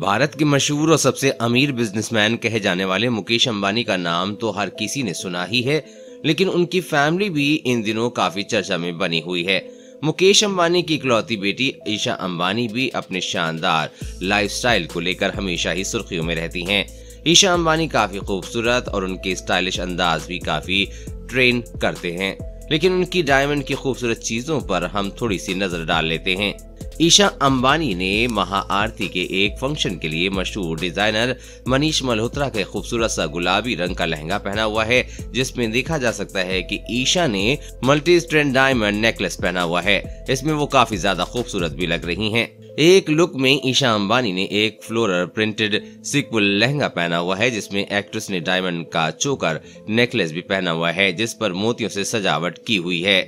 भारत के मशहूर और सबसे अमीर बिजनेसमैन कहे जाने वाले मुकेश अंबानी का नाम तो हर किसी ने सुना ही है, लेकिन उनकी फैमिली भी इन दिनों काफी चर्चा में बनी हुई है। मुकेश अंबानी की इकलौती बेटी ईशा अंबानी भी अपने शानदार लाइफस्टाइल को लेकर हमेशा ही सुर्खियों में रहती हैं। ईशा अंबानी काफी खूबसूरत और उनके स्टाइलिश अंदाज भी काफी ट्रेंड करते हैं, लेकिन उनकी डायमंड की खूबसूरत चीजों पर हम थोड़ी सी नजर डाल लेते हैं। ईशा अंबानी ने महाआरती के एक फंक्शन के लिए मशहूर डिजाइनर मनीष मल्होत्रा के खूबसूरत सा गुलाबी रंग का लहंगा पहना हुआ है, जिसमें देखा जा सकता है कि ईशा ने मल्टी स्ट्रैंड डायमंड नेकलेस पहना हुआ है। इसमें वो काफी ज्यादा खूबसूरत भी लग रही हैं। एक लुक में ईशा अंबानी ने एक फ्लोरल प्रिंटेड सीक्वल लहंगा पहना हुआ है, जिसमें एक्ट्रेस ने डायमंड का चोकर नेकलेस भी पहना हुआ है, जिस पर मोतियों से सजावट की हुई है।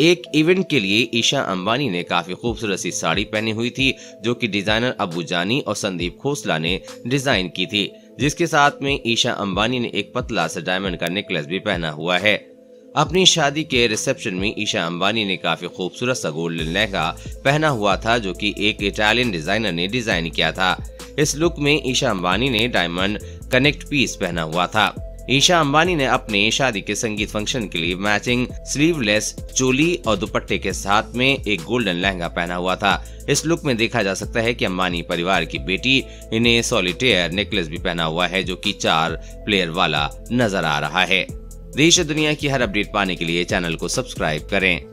एक इवेंट के लिए ईशा अंबानी ने काफी खूबसूरत सी साड़ी पहनी हुई थी, जो कि डिजाइनर अबू जानी और संदीप खोसला ने डिजाइन की थी, जिसके साथ में ईशा अंबानी ने एक पतला सा डायमंड का नेकलेस भी पहना हुआ है। अपनी शादी के रिसेप्शन में ईशा अंबानी ने काफी खूबसूरत सा गोल्डन लहंगा पहना हुआ था, जो कि एक इटालियन डिजाइनर ने डिजाइन किया था। इस लुक में ईशा अंबानी ने डायमंड कनेक्ट पीस पहना हुआ था। ईशा अंबानी ने अपने शादी के संगीत फंक्शन के लिए मैचिंग स्लीवलेस चोली और दुपट्टे के साथ में एक गोल्डन लहंगा पहना हुआ था। इस लुक में देखा जा सकता है कि अंबानी परिवार की बेटी इन्हें सॉलिटेयर नेकलेस भी पहना हुआ है, जो कि 4 प्लेयर वाला नजर आ रहा है। देश और दुनिया की हर अपडेट पाने के लिए चैनल को सब्सक्राइब करें।